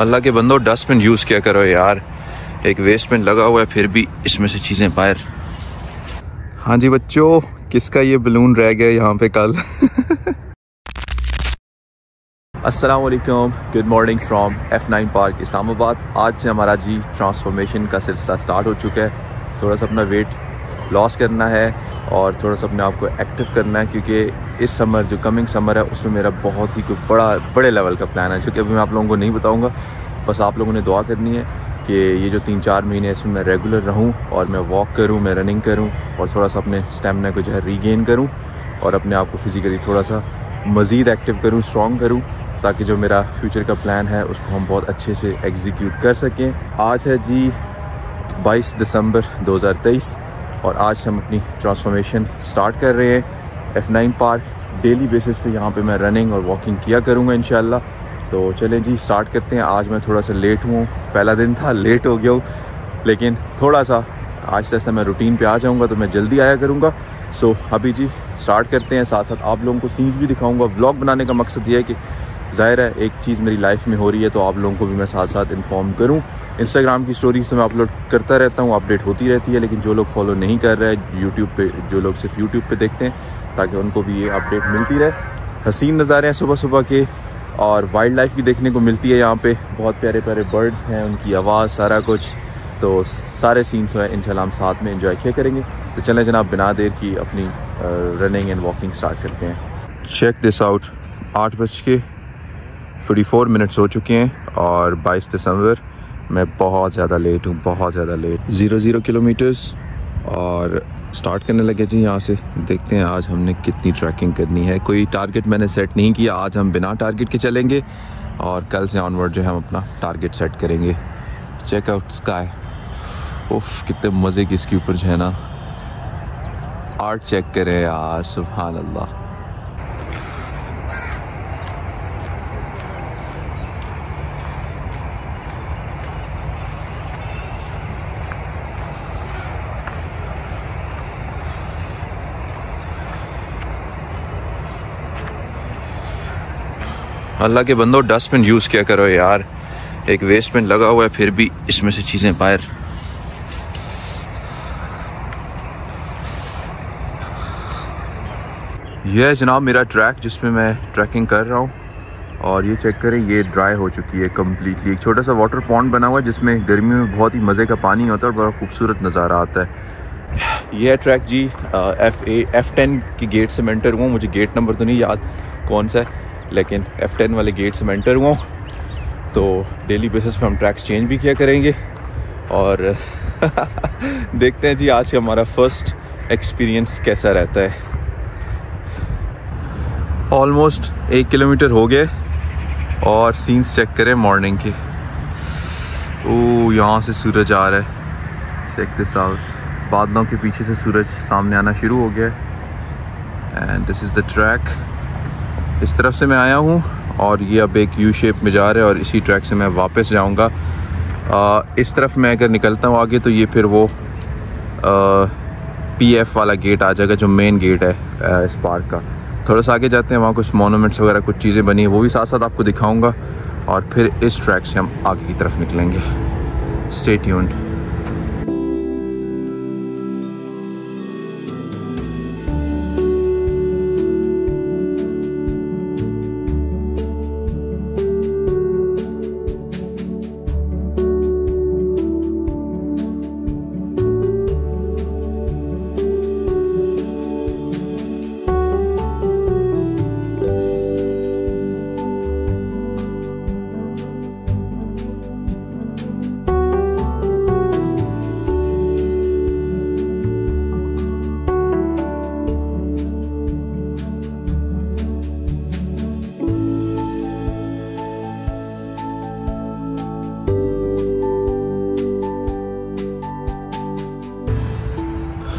अल्लाह के बंदो dustbin use किया करो यार, एक वेस्ट बिन लगा हुआ है फिर भी इसमें से चीज़ें बाहर। हाँ जी बच्चों, किसका ये बलून रह गया यहाँ पे कल। अस्सलाम वालेकुम, good morning from F9 park Islamabad. आज से हमारा जी ट्रांसफॉर्मेशन का सिलसिला स्टार्ट हो चुका है। थोड़ा सा अपना वेट लॉस करना है और थोड़ा सा अपने आप को एक्टिव करना है, क्योंकि इस समर जो कमिंग समर है उसमें मेरा बहुत ही बड़े लेवल का प्लान है, जो कि अभी मैं आप लोगों को नहीं बताऊँगा। बस आप लोगों ने दुआ करनी है कि ये जो 3-4 महीने इसमें मैं रेगुलर रहूँ और मैं वॉक करूँ, मैं रनिंग करूँ और थोड़ा सा अपने स्टेमिना को जो है रीगेन करूँ और अपने आप को फिज़िकली थोड़ा सा मज़ीद एक्टिव करूँ, स्ट्रॉन्ग करूँ, ताकि जो मेरा फ्यूचर का प्लान है उसको हम बहुत अच्छे से एग्जीक्यूट कर सकें। आज है जी 22 दिसंबर 2023 और आज से हम अपनी ट्रांसफॉर्मेशन स्टार्ट कर रहे हैं। F9 पार्क डेली बेसिस पे यहाँ पे मैं रनिंग और वॉकिंग किया करूँगा इंशाल्लाह। तो चलें जी स्टार्ट करते हैं। आज मैं थोड़ा सा लेट हूँ, पहला दिन था, लेट हो गया हूँ, लेकिन थोड़ा सा आहिस्ता आहिस्ता मैं रूटीन पे आ जाऊँगा तो मैं जल्दी आया करूँगा। सो अभी जी स्टार्ट करते हैं, साथ साथ आप लोगों को सीन्स भी दिखाऊँगा। व्लॉग बनाने का मकसद ये है कि ज़ाहिर है एक चीज़ मेरी लाइफ में हो रही है तो आप लोगों को भी मैं साथ साथ इन्फॉर्म करूं। इंस्टाग्राम की स्टोरीज़ तो मैं अपलोड करता रहता हूं, अपडेट होती रहती है, लेकिन जो लोग फॉलो नहीं कर रहे हैं यूट्यूब पे, जो लोग सिर्फ यूट्यूब पे देखते हैं, ताकि उनको भी ये अपडेट मिलती रहे। हसीन नज़ारे हैं सुबह सुबह के और वाइल्ड लाइफ भी देखने को मिलती है यहाँ पर। बहुत प्यारे प्यारे बर्ड्स हैं, उनकी आवाज़, सारा कुछ, तो सारे सीन्स जो है इंशाल्लाह हम साथ में इंजॉय किया करेंगे। तो चलें जनाब, बिना देर की अपनी रनिंग एंड वॉकिंग स्टार्ट करते हैं। चेक दिस आउट, 8:44 हो चुके हैं और 22 दिसंबर मैं बहुत ज़्यादा लेट हूँ, बहुत ज़्यादा लेट। 0 किलोमीटर्स और स्टार्ट करने लगे जी यहाँ से। देखते हैं आज हमने कितनी ट्रैकिंग करनी है। कोई टारगेट मैंने सेट नहीं किया, आज हम बिना टारगेट के चलेंगे और कल से ऑनवर्ड जो है हम अपना टारगेट सेट करेंगे। चेक आउट स्काई, उफ कितने मज़े की इसके ऊपर जो है ना आर्ट चेक करें यार, सुभान अल्लाह। अल्लाह के बंदो डस्टबिन यूज़ किया करो यार, एक वेस्ट बिन लगा हुआ है फिर भी इसमें से चीज़ें बाहर। यह जनाब मेरा ट्रैक जिसमें मैं ट्रैकिंग कर रहा हूँ और ये चेक करें, ये ड्राई हो चुकी है कम्प्लीटली। एक छोटा सा वाटर पॉन्ड बना हुआ है जिसमें गर्मियों में बहुत ही मज़े का पानी होता है और बड़ा खूबसूरत नज़ारा आता है। यह ट्रैक जी F10 की गेट से मैं एंटर हुआ, मुझे गेट नंबर तो नहीं याद कौन सा है, लेकिन F10 वाले गेट से मैं एंटर हुआ। तो डेली बेसिस पे हम ट्रैक्स चेंज भी किया करेंगे और देखते हैं जी आज का हमारा फर्स्ट एक्सपीरियंस कैसा रहता है। ऑलमोस्ट 1 किलोमीटर हो गए और सीन्स चेक करें मॉर्निंग के। ओह यहाँ से सूरज आ रहा है, चेक दिस आउट। बादलों के पीछे से सूरज सामने आना शुरू हो गया। And this is the track, इस तरफ से मैं आया हूँ और ये अब एक यू शेप में जा रहा है और इसी ट्रैक से मैं वापस जाऊँगा। इस तरफ मैं अगर निकलता हूँ आगे तो ये फिर वो PF वाला गेट आ जाएगा जो मेन गेट है इस पार्क का। थोड़ा सा आगे जाते हैं, वहाँ कुछ मोनूमेंट्स वगैरह कुछ चीज़ें बनी है, वो भी साथ साथ आपको दिखाऊँगा और फिर इस ट्रैक से हम आगे की तरफ निकलेंगे। Stay tuned.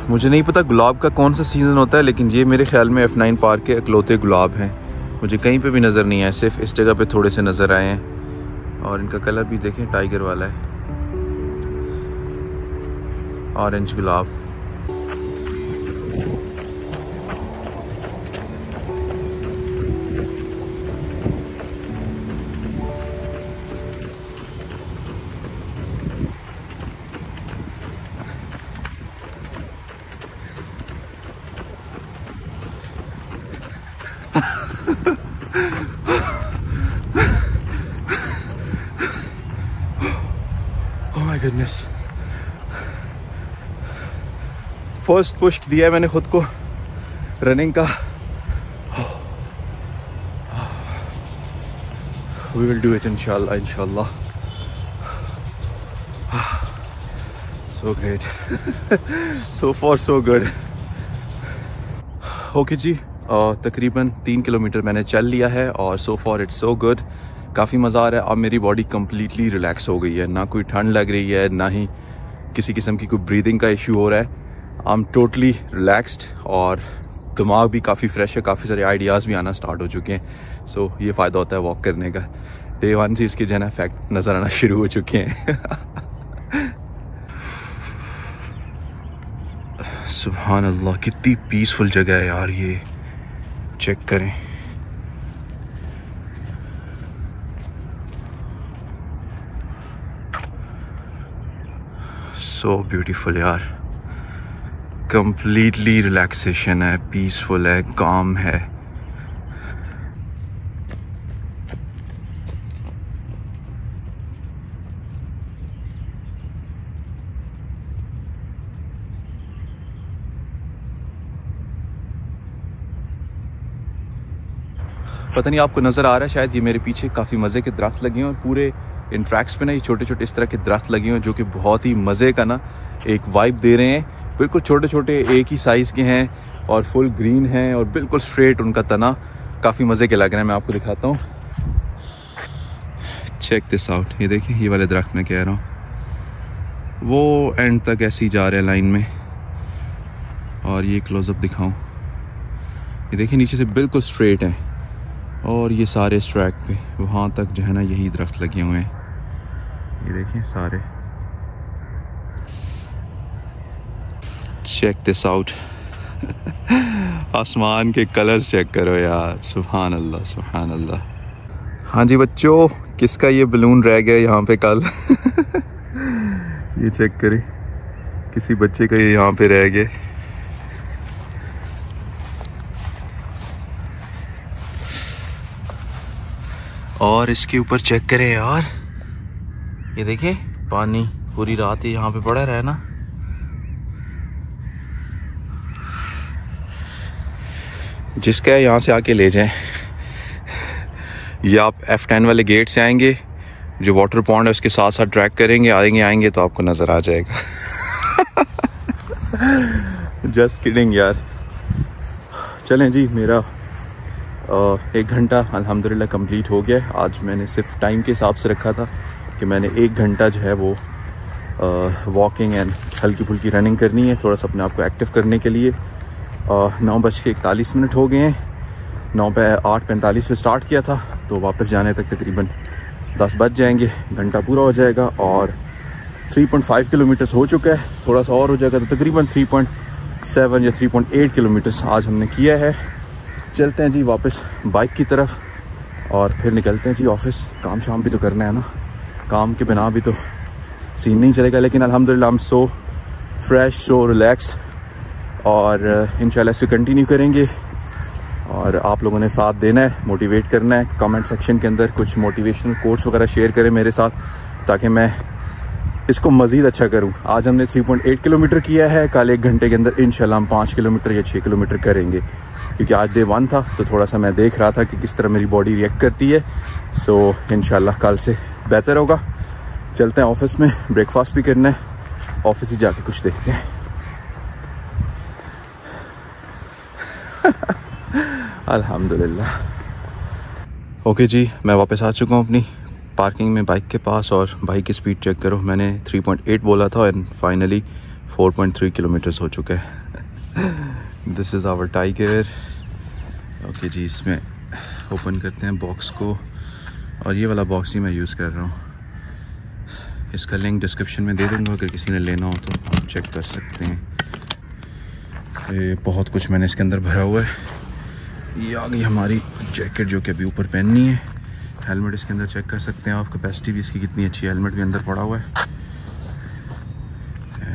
मुझे नहीं पता गुलाब का कौन सा सीज़न होता है, लेकिन ये मेरे ख्याल में F9 पार्क के इकलौते गुलाब हैं। मुझे कहीं पे भी नज़र नहीं आए, सिर्फ इस जगह पे थोड़े से नज़र आए हैं। और इनका कलर भी देखें, टाइगर वाला है, ऑरेंज गुलाब। my goodness. फर्स्ट पुश दिया है मैंने खुद को रनिंग का. We will do it inshallah, inshallah. So great. So far so good. Okay जी, तकरीबन 3 किलोमीटर मैंने चल लिया है और so far it's so good. काफ़ी मज़ा आ रहा है. अब मेरी बॉडी कम्प्लीटली रिलैक्स हो गई है, ना कोई ठंड लग रही है, ना ही किसी किस्म की कोई ब्रीदिंग का इशू हो रहा है. आई एम टोटली रिलैक्सड और दिमाग भी काफ़ी फ्रेश है, काफ़ी सारे आइडियाज़ भी आना स्टार्ट हो चुके हैं. सो ये फ़ायदा होता है वॉक करने का. Day 1 से इसके जो है ना इफेक्ट नज़र आना शुरू हो चुके हैं. सुभान अल्लाह, कितनी पीसफुल जगह है यार ये. चेक करें, सो ब्यूटीफुल यार. कंप्लीटली रिलैक्सेशन है, पीसफुल है, काम है. पता नहीं आपको नज़र आ रहा है शायद, ये मेरे पीछे काफ़ी मज़े के दरख्त लगे हैं और पूरे इन ट्रैक्स पे ना ये छोटे छोटे इस तरह के दरख्त लगे हुए जो कि बहुत ही मज़े का ना एक वाइब दे रहे हैं. बिल्कुल छोटे छोटे एक ही साइज़ के हैं और फुल ग्रीन हैं और बिल्कुल स्ट्रेट उनका तना. काफ़ी मज़े के लग रहे हैं. मैं आपको दिखाता हूँ, चेक दिस आउट. ये देखिए, ये वाले दरख्त मैं कह रहा हूँ, वो एंड तक ऐसे ही जा रहे हैं लाइन में. और ये क्लोजअप दिखाऊँ, ये देखिए नीचे से बिल्कुल स्ट्रेट हैं और ये सारे इस ट्रैक पे वहाँ तक जो है ना यही दरख्त लगे हुए हैं. ये देखिए सारे. Check this out. आसमान के कलर्स चेक करो यार. सुभान अल्लाह, सुभान अल्लाह. हाँ जी बच्चों, किसका ये बलून रह गया यहाँ पे कल. ये चेक करें, किसी बच्चे का ये यहाँ पे रह गया. और इसके ऊपर चेक करें यार, ये देखिए पानी पूरी रात ही यहाँ पे पड़ा रहा है ना. जिसका है यहाँ से आके ले जाएं, या आप F9 वाले गेट से आएंगे जो वाटर पॉन्ड है उसके साथ साथ ट्रैक करेंगे, आएंगे तो आपको नज़र आ जाएगा. जस्ट किडिंग यार. चलें जी, मेरा 1 घंटा अल्हम्दुलिल्लाह कंप्लीट हो गया है. आज मैंने सिर्फ टाइम के हिसाब से रखा था कि मैंने 1 घंटा जो है वो वॉकिंग एंड हल्की फुल्की रनिंग करनी है, थोड़ा सा अपने आप को एक्टिव करने के लिए. 9:41 हो गए हैं. 9:08:45 पे स्टार्ट किया था तो वापस जाने तक तकरीबन 10 बज जाएंगे. घंटा पूरा हो जाएगा और 3.5 किलोमीटर्स हो चुका है. थोड़ा सा और हो जाएगा तो तकरीबन 3.7 या 3.8 किलोमीटर्स आज हमने किया है. चलते हैं जी वापस बाइक की तरफ और फिर निकलते हैं जी ऑफिस. काम शाम भी तो करना है ना, काम के बिना भी तो सीन नहीं चलेगा. लेकिन अल्हम्दुलिल्लाह हम सो फ्रेश, सो रिलैक्स और इंशाल्लाह इससे कंटिन्यू करेंगे. और आप लोगों ने साथ देना है, मोटिवेट करना है. कमेंट सेक्शन के अंदर कुछ मोटिवेशनल कोट्स वगैरह शेयर करें मेरे साथ ताकि मैं इसको मज़ीद अच्छा करूँ. आज हमने 3.8 किलोमीटर किया है, कल 1 घंटे के अंदर इंशाल्लाह हम 5 किलोमीटर या 6 किलोमीटर करेंगे. क्योंकि आज Day 1 था तो थोड़ा सा मैं देख रहा था कि किस तरह मेरी बॉडी रिएक्ट करती है. सो इंशाल्लाह कल से बेहतर होगा. चलते हैं ऑफिस में, ब्रेकफास्ट भी करना है. ऑफिस ही जाके कुछ देखते हैं. अल्हम्दुलिल्लाह. ओके जी, मैं वापस आ चुका हूँ अपनी पार्किंग में बाइक के पास. और बाइक की स्पीड चेक करो, मैंने 3.8 बोला था एंड फाइनली 4.3 किलोमीटर्स हो चुके हैं. This is our tiger. Okay जी, इसमें ओपन करते हैं बॉक्स को और ये वाला बॉक्स ही मैं यूज़ कर रहा हूँ. इसका लिंक डिस्क्रिप्शन में दे दूँगा, अगर किसी ने लेना हो तो आप चेक कर सकते हैं. ये बहुत कुछ मैंने इसके अंदर भरा हुआ है. ये आ गई हमारी जैकेट जो कि अभी ऊपर पहननी है. हेलमेट इसके अंदर चेक कर सकते हैं आप, कैपेसिटी भी इसकी कितनी अच्छी है. हेलमेट भी अंदर पड़ा हुआ है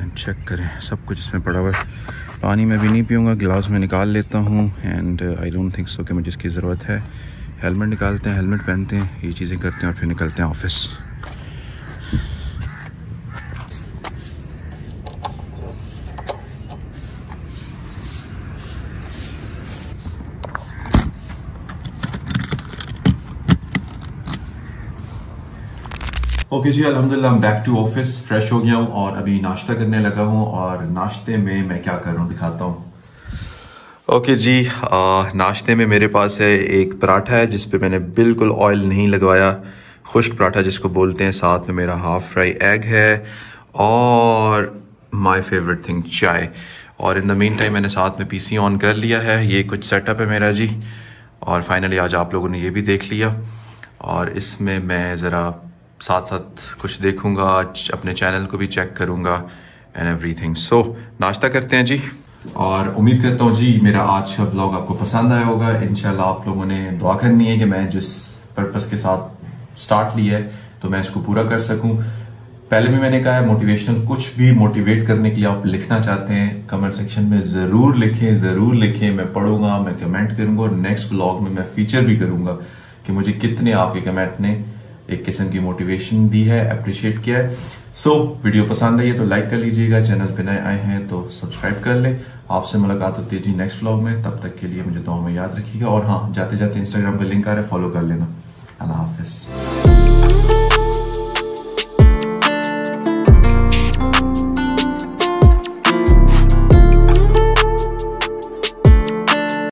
एंड चेक करें सब कुछ इसमें पड़ा हुआ है. पानी मैं भी नहीं पीऊँगा, गिलास में निकाल लेता हूँ. And I don't think so कि मुझे इसकी ज़रूरत है. हेलमेट निकालते हैं, हेलमेट पहनते हैं, ये चीज़ें करते हैं और फिर निकलते हैं ऑफिस. ओके जी, अल्हम्दुलिल्लाह मैं बैक टू ऑफिस, फ्रेश हो गया हूँ और अभी नाश्ता करने लगा हूँ। और नाश्ते में मैं क्या कर रहा हूँ दिखाता हूँ। ओके जी, नाश्ते में मेरे पास है एक पराठा है जिस पे मैंने बिल्कुल ऑयल नहीं लगवाया, खुश्क पराठा जिसको बोलते हैं। साथ में मेरा हाफ फ्राई एग है और माय फेवरेट थिंग चाय। और इन द मीन टाइम मैंने साथ में पीसी ऑन कर लिया है। ये कुछ सेटअप है मेरा जी। और फाइनली आज आप लोगों ने ये भी देख लिया और इसमें मैं ज़रा साथ साथ कुछ देखूंगा, अपने चैनल को भी चेक करूंगा एंड एवरीथिंग। सो नाश्ता करते हैं जी और उम्मीद करता हूँ जी मेरा आज का व्लॉग आपको पसंद आया होगा। इंशाल्लाह आप लोगों ने दुआ करनी है कि मैं जिस पर्पस के साथ स्टार्ट लिया है तो मैं इसको पूरा कर सकूं। पहले भी मैंने कहा है मोटिवेशनल कुछ भी मोटिवेट करने के लिए आप लिखना चाहते हैं कमेंट सेक्शन में ज़रूर लिखें, ज़रूर लिखें। मैं पढ़ूंगा, मैं कमेंट करूंगा और नेक्स्ट व्लॉग में मैं फीचर भी करूंगा कि मुझे कितने आपके कमेंट ने एक किस्म की मोटिवेशन दी है, अप्रिशिएट किया है। सो वीडियो पसंद आई है तो लाइक कर लीजिएगा, चैनल पे नए आए हैं तो सब्सक्राइब कर लें। आपसे मुलाकात होती है जी नेक्स्ट व्लॉग में, तब तक के लिए मुझे दुआ में याद रखिएगा। और हाँ, जाते जाते इंस्टाग्राम का लिंक आ रहा है, फॉलो कर लेना। अल्लाह हाफिज़।